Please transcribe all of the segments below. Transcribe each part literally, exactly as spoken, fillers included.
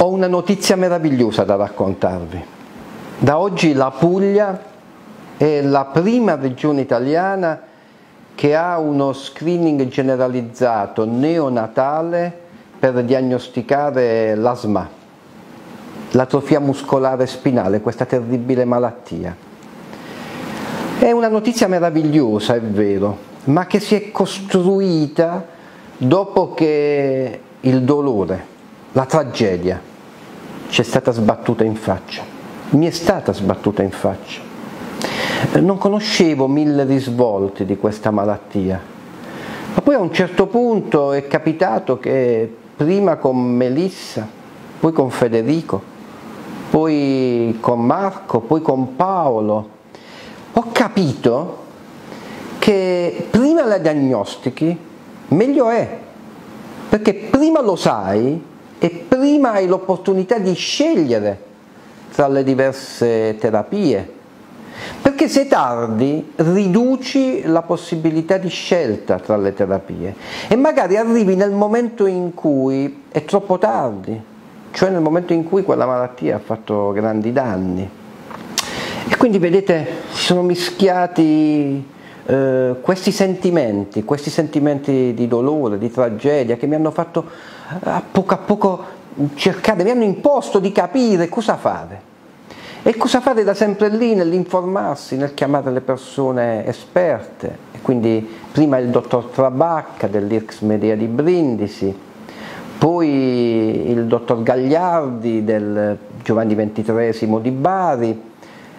Ho una notizia meravigliosa da raccontarvi. Da oggi la Puglia è la prima regione italiana che ha uno screening generalizzato neonatale per diagnosticare l'asma, l'atrofia muscolare spinale, questa terribile malattia. È una notizia meravigliosa, è vero, ma che si è costruita dopo che il dolore, la tragedia, ci è stata sbattuta in faccia, mi è stata sbattuta in faccia. Non conoscevo mille risvolti di questa malattia, ma poi a un certo punto è capitato che prima con Melissa, poi con Federico, poi con Marco, poi con Paolo, ho capito che prima la diagnostichi meglio è, perché prima lo sai e prima hai l'opportunità di scegliere tra le diverse terapie. Perché se tardi riduci la possibilità di scelta tra le terapie e magari arrivi nel momento in cui è troppo tardi, cioè nel momento in cui quella malattia ha fatto grandi danni. E quindi vedete, si sono mischiati eh, questi sentimenti, questi sentimenti di dolore, di tragedia, che mi hanno fatto a poco a poco cercare, mi hanno imposto di capire cosa fare. E cosa fate da sempre lì nell'informarsi, nel chiamare le persone esperte, e quindi prima il dottor Trabacca dell'I R C S Media di Brindisi, poi il dottor Gagliardi del Giovanni ventitreesimo di Bari,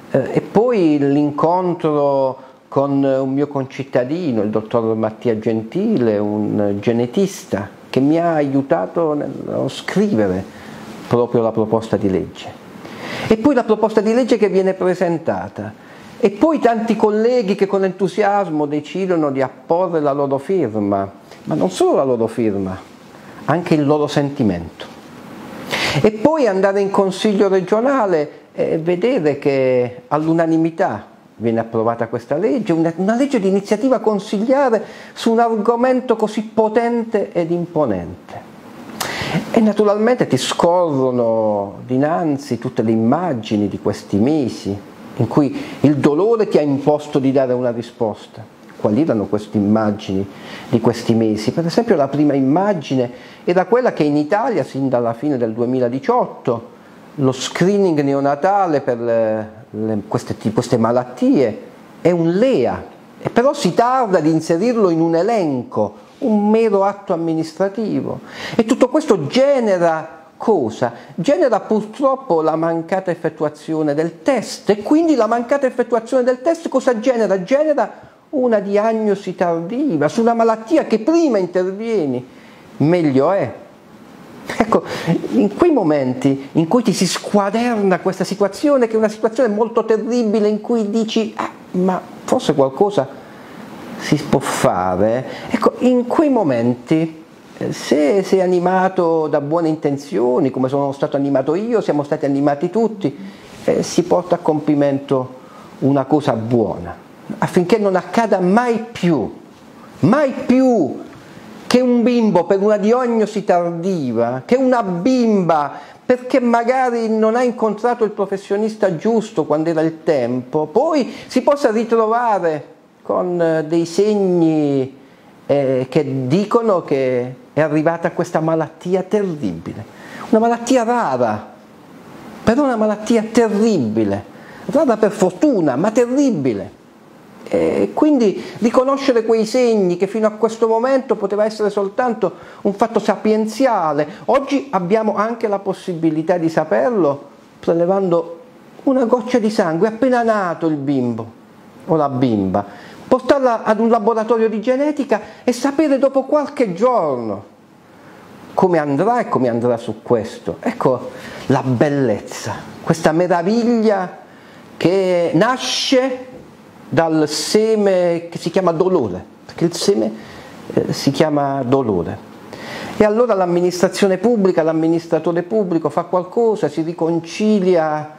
eh, e poi l'incontro con un mio concittadino, il dottor Mattia Gentile, un genetista, che mi ha aiutato a scrivere proprio la proposta di legge. E poi la proposta di legge che viene presentata, e poi tanti colleghi che con entusiasmo decidono di apporre la loro firma, ma non solo la loro firma, anche il loro sentimento. E poi andare in consiglio regionale e vedere che all'unanimità viene approvata questa legge, una, una legge di iniziativa consigliare su un argomento così potente ed imponente. E naturalmente ti scorrono dinanzi tutte le immagini di questi mesi in cui il dolore ti ha imposto di dare una risposta. Quali erano queste immagini di questi mesi? Per esempio la prima immagine era quella che in Italia, sin dalla fine del duemiladiciotto, lo screening neonatale per le, le, queste, queste malattie è un LEA, e però si tarda ad inserirlo in un elenco, un mero atto amministrativo. E tutto questo genera cosa? Genera purtroppo la mancata effettuazione del test, e quindi la mancata effettuazione del test cosa genera? Genera una diagnosi tardiva su una malattia che prima intervieni meglio è. Ecco, in quei momenti in cui ti si squaderna questa situazione, che è una situazione molto terribile, in cui dici ah, ma forse qualcosa si può fare, ecco, in quei momenti, se sei animato da buone intenzioni, come sono stato animato io, siamo stati animati tutti, eh, si porta a compimento una cosa buona, affinché non accada mai più, mai più che un bimbo per una diagnosi tardiva, che una bimba perché magari non ha incontrato il professionista giusto quando era il tempo, poi si possa ritrovare con dei segni eh, che dicono che è arrivata questa malattia terribile, una malattia rara, però una malattia terribile, rara per fortuna, ma terribile. E quindi riconoscere quei segni che fino a questo momento poteva essere soltanto un fatto sapienziale, oggi abbiamo anche la possibilità di saperlo prelevando una goccia di sangue appena nato il bimbo o la bimba, portarla ad un laboratorio di genetica e sapere dopo qualche giorno come andrà e come andrà su questo. Ecco la bellezza, questa meraviglia che nasce dal seme che si chiama dolore, perché il seme eh, si chiama dolore. E allora l'amministrazione pubblica, l'amministratore pubblico fa qualcosa, si riconcilia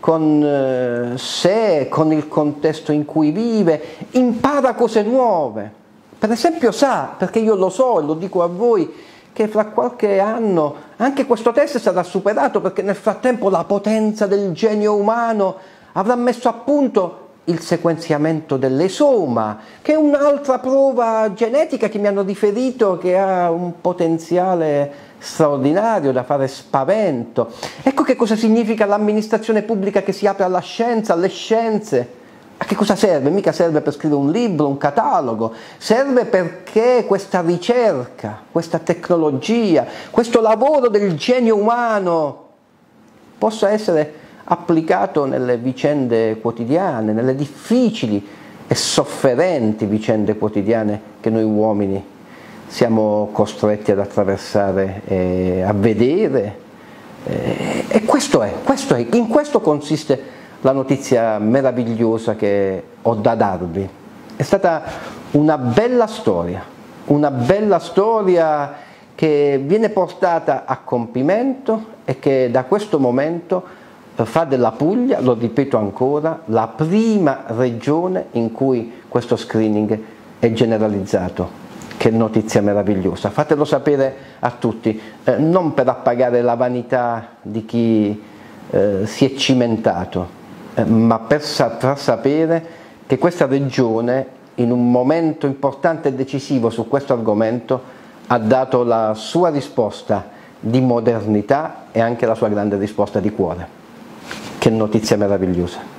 con sé, con il contesto in cui vive, impara cose nuove. Per esempio sa, perché io lo so e lo dico a voi, che fra qualche anno anche questo test sarà superato, perché nel frattempo la potenza del genio umano avrà messo a punto il sequenziamento dell'esoma, che è un'altra prova genetica che mi hanno riferito che ha un potenziale straordinario da fare spavento. Ecco che cosa significa l'amministrazione pubblica che si apre alla scienza, alle scienze. A che cosa serve? Mica serve per scrivere un libro, un catalogo, serve perché questa ricerca, questa tecnologia, questo lavoro del genio umano possa essere applicato nelle vicende quotidiane, nelle difficili e sofferenti vicende quotidiane che noi uomini siamo costretti ad attraversare e a vedere. E questo è, questo è, in questo consiste la notizia meravigliosa che ho da darvi. È stata una bella storia, una bella storia che viene portata a compimento e che da questo momento fa della Puglia, lo ripeto ancora, la prima regione in cui questo screening è generalizzato. Che notizia meravigliosa, fatelo sapere a tutti, eh, non per appagare la vanità di chi eh, si è cimentato, eh, ma per far sapere che questa regione in un momento importante e decisivo su questo argomento ha dato la sua risposta di modernità e anche la sua grande risposta di cuore. Che notizia meravigliosa.